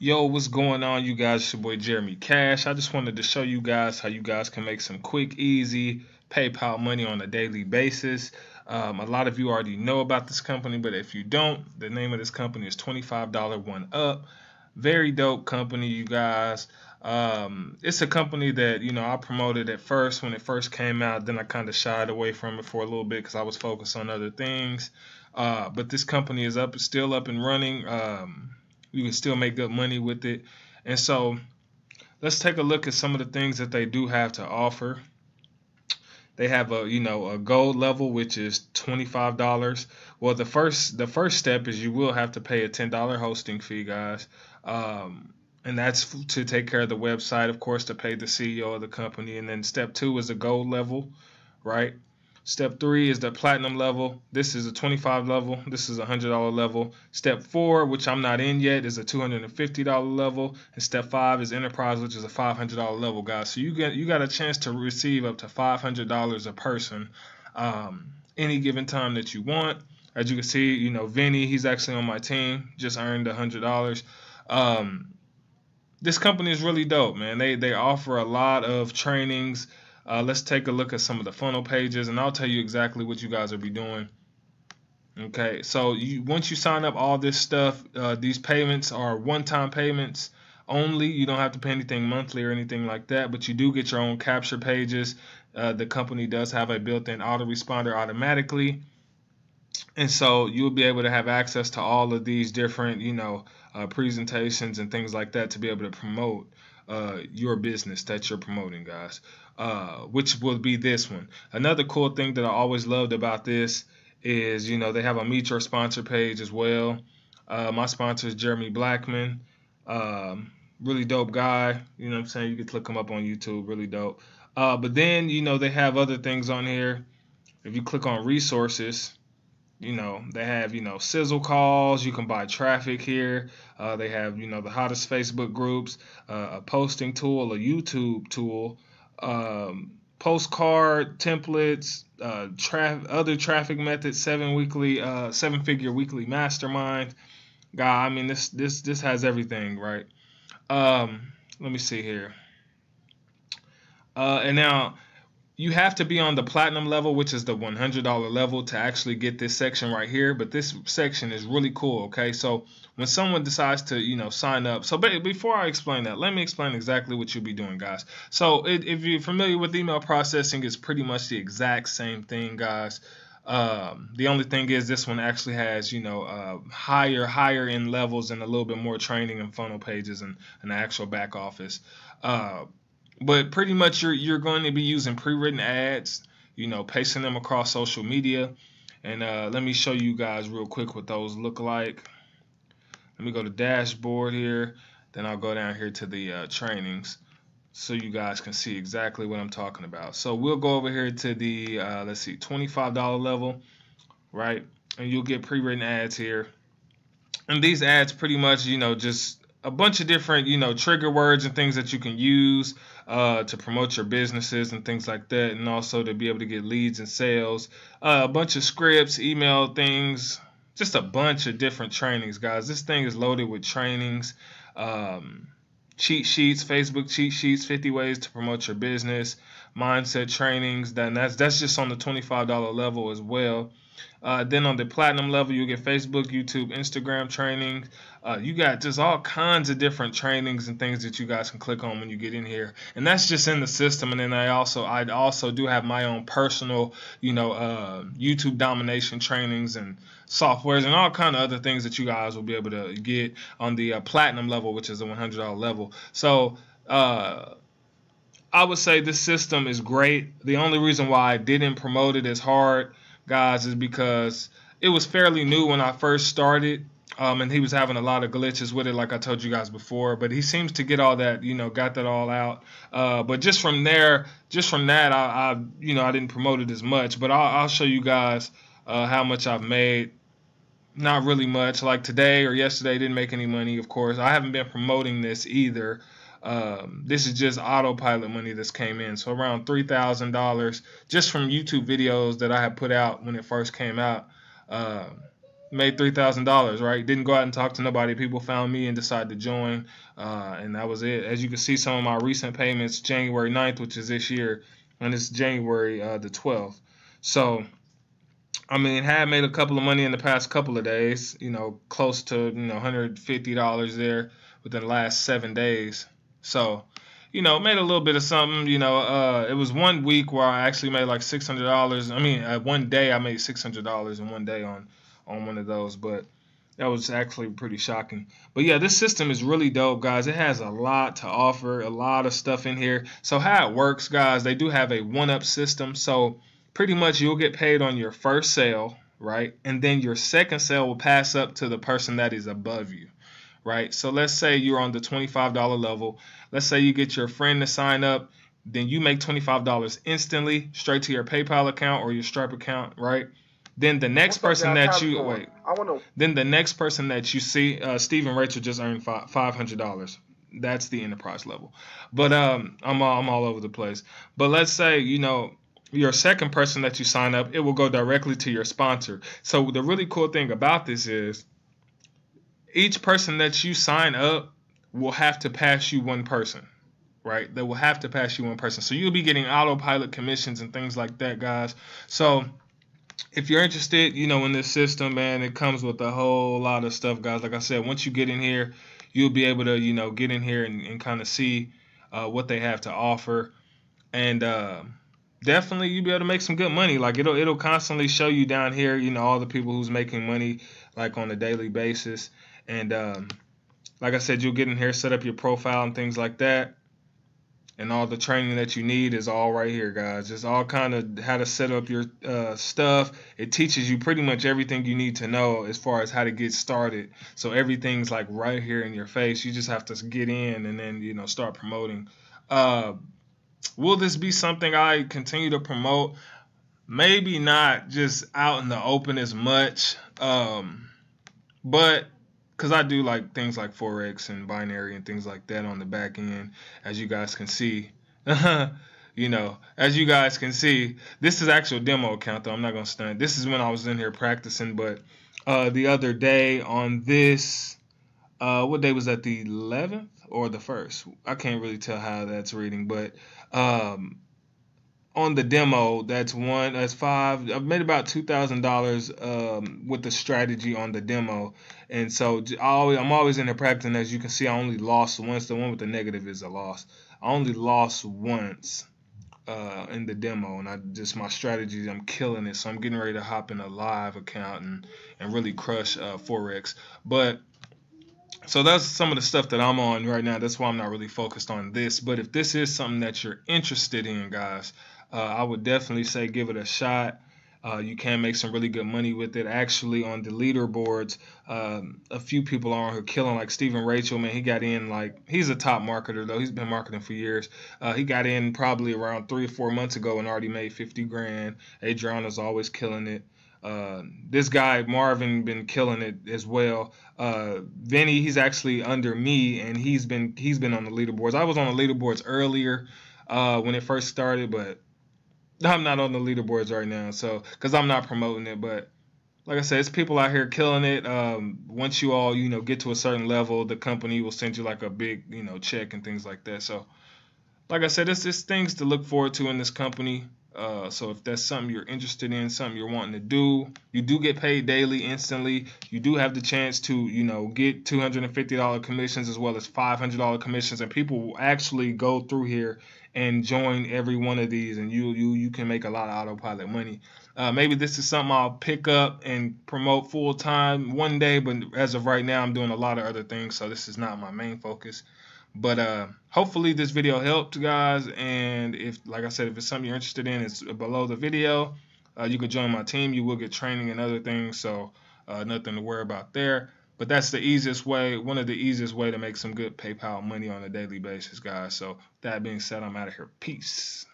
Yo, what's going on, you guys? It's your boy Jeremy Cash. I just wanted to show you guys how you guys can make some quick, easy PayPal money on a daily basis. A lot of you already know about this company, but if you don't, the name of this company is $25 One Up. Very dope company, you guys. It's a company that, you know, I promoted at first when it first came out. Then I kind of shied away from it for a little bit because I was focused on other things. But this company is still up and running. You can still make good money with it. And so let's take a look at some of the things that they do have to offer. They have a gold level, which is $25. Well, the first step is you will have to pay a $10 hosting fee, guys. And that's to take care of the website, of course, to pay the CEO of the company. And then step two is the gold level, right? Step three is the platinum level. This is a $25 level. This is a $100 level. Step four, which I'm not in yet, is a $250 level. And step five is enterprise, which is a $500 level, guys. So you got a chance to receive up to $500 a person any given time that you want. As you can see, you know, Vinny, he's actually on my team, just earned $100. This company is really dope, man. They offer a lot of trainings. Let's take a look at some of the funnel pages, and I'll tell you exactly what you guys will be doing. Okay, so once you sign up, all this stuff, these payments are one-time payments only. You don't have to pay anything monthly or anything like that, but you do get your own capture pages. The company does have a built-in autoresponder automatically, and so you'll be able to have access to all of these different, you know, presentations and things like that to be able to promote your business that you're promoting, guys, which will be this one. Another cool thing that I always loved about this is, you know, they have a meet your sponsor page as well. My sponsor is Jeremy Blackman. Really dope guy. You know what I'm saying? You can click him up on YouTube. Really dope. But then, you know, they have other things on here. If you click on resources, you know, they have, you know, sizzle calls. You can buy traffic here. They have, you know, the hottest Facebook groups, a posting tool, a YouTube tool, postcard templates, other traffic methods, seven-figure weekly mastermind. God, I mean, this has everything, right? Let me see here. And now, you have to be on the platinum level, which is the $100 level, to actually get this section right here. But this section is really cool, okay? So when someone decides to, you know, sign up. So before I explain that, let me explain exactly what you'll be doing, guys. So if you're familiar with email processing, it's pretty much the exact same thing, guys. The only thing is this one actually has, you know, higher end levels and a little bit more training and funnel pages and the actual back office. But pretty much you're going to be using pre-written ads, you know, pasting them across social media. And let me show you guys real quick what those look like. Let me go to dashboard here. Then I'll go down here to the trainings so you guys can see exactly what I'm talking about. So we'll go over here to the, let's see, $25 level, right? And you'll get pre-written ads here. And these ads pretty much, you know, just a bunch of different, you know, trigger words and things that you can use to promote your businesses and things like that, and also to be able to get leads and sales. A bunch of scripts, email things, just a bunch of different trainings, guys. This thing is loaded with trainings, cheat sheets, Facebook cheat sheets, 50 ways to promote your business, mindset trainings. Then that's just on the $25 level as well. Then on the platinum level, you'll get Facebook, YouTube, Instagram training. You got just all kinds of different trainings and things that you guys can click on when you get in here. And that's just in the system. And then I also do have my own personal, you know, YouTube domination trainings and softwares and all kind of other things that you guys will be able to get on the platinum level, which is the $100 level. So, I would say this system is great. The only reason why I didn't promote it as hard, guys, is because it was fairly new when I first started, and he was having a lot of glitches with it, like I told you guys before. But he seems to get all that, you know, got that all out. But just from that, I didn't promote it as much. But I'll show you guys how much I've made. Not really much. Like today or yesterday, didn't make any money. Of course, I haven't been promoting this either. This is just autopilot money that's came in. So around $3,000 just from YouTube videos that I had put out when it first came out. made $3,000, right? Didn't go out and talk to nobody. People found me and decided to join, and that was it. As you can see, some of my recent payments, January 9th, which is this year, and it's January the 12th. So, I mean, had made a couple of money in the past couple of days, you know, close to, you know, $150 there within the last 7 days. So, you know, made a little bit of something, you know. It was 1 week where I actually made like $600. I mean, one day I made $600 in one day on one of those, but that was actually pretty shocking. But yeah, this system is really dope, guys. It has a lot to offer, a lot of stuff in here. So how it works, guys, they do have a one-up system. So pretty much you'll get paid on your first sale, right? And then your second sale will pass up to the person that is above you. Right, so let's say you're on the $25 level. Let's say you get your friend to sign up, then you make $25 instantly straight to your PayPal account or your Stripe account, right? Then the next person that you see, Steve and Rachel just earned $500. That's the enterprise level. But I'm all over the place. But let's say, you know, your second person that you sign up, it will go directly to your sponsor. So the really cool thing about this is, each person that you sign up will have to pass you one person, right? They will have to pass you one person. So you'll be getting autopilot commissions and things like that, guys. So if you're interested, you know, in this system, man, it comes with a whole lot of stuff, guys. Like I said, once you get in here, you'll be able to, you know, get in here and kind of see what they have to offer. And definitely you'll be able to make some good money. Like it'll constantly show you down here, you know, all the people who's making money like on a daily basis. And like I said, you'll get in here, set up your profile and things like that. And all the training that you need is all right here, guys. Just all kind of how to set up your stuff. It teaches you pretty much everything you need to know as far as how to get started. So everything's like right here in your face. You just have to get in and then, you know, start promoting. Will this be something I continue to promote? Maybe not just out in the open as much. But because I do like things like Forex and binary and things like that on the back end, as you guys can see. You know, as you guys can see, this is actual demo account, though. I'm not going to stunt. This is when I was in here practicing. But the other day on this, what day was that? The 11th or the 1st? I can't really tell how that's reading. But on the demo, that's five. I've made about $2,000 with the strategy on the demo, and so I'm always in the practice. And as you can see, I only lost once. The one with the negative is a loss. I only lost once in the demo, and my strategies, I'm killing it. So I'm getting ready to hop in a live account and really crush Forex. But so that's some of the stuff that I'm on right now. That's why I'm not really focused on this. But if this is something that you're interested in, guys, I would definitely say give it a shot. You can make some really good money with it. Actually, on the leaderboards, a few people are on here killing, like Steve and Rachel. Man, he got in like, he's a top marketer, though. He's been marketing for years. He got in probably around 3 or 4 months ago and already made 50 grand. Adriana's always killing it. This guy, Marvin, been killing it as well. Vinny, he's actually under me, and he's been on the leaderboards. I was on the leaderboards earlier when it first started, but I'm not on the leaderboards right now, so because I'm not promoting it. But like I said, it's people out here killing it. Once you all, you know, get to a certain level, the company will send you like a big, you know, check and things like that. So like I said, it's things to look forward to in this company. So if that's something you're interested in, something you're wanting to do, you do get paid daily, instantly. You do have the chance to, you know, get $250 commissions as well as $500 commissions, and people will actually go through here and join every one of these, and you can make a lot of autopilot money. Maybe this is something I'll pick up and promote full time one day, but as of right now, I'm doing a lot of other things, so this is not my main focus. But hopefully this video helped, guys, and if, like I said, if it's something you're interested in, it's below the video. You can join my team. You will get training and other things, so nothing to worry about there. But that's the easiest way, one of the easiest way to make some good PayPal money on a daily basis, guys. So that being said, I'm out of here. Peace.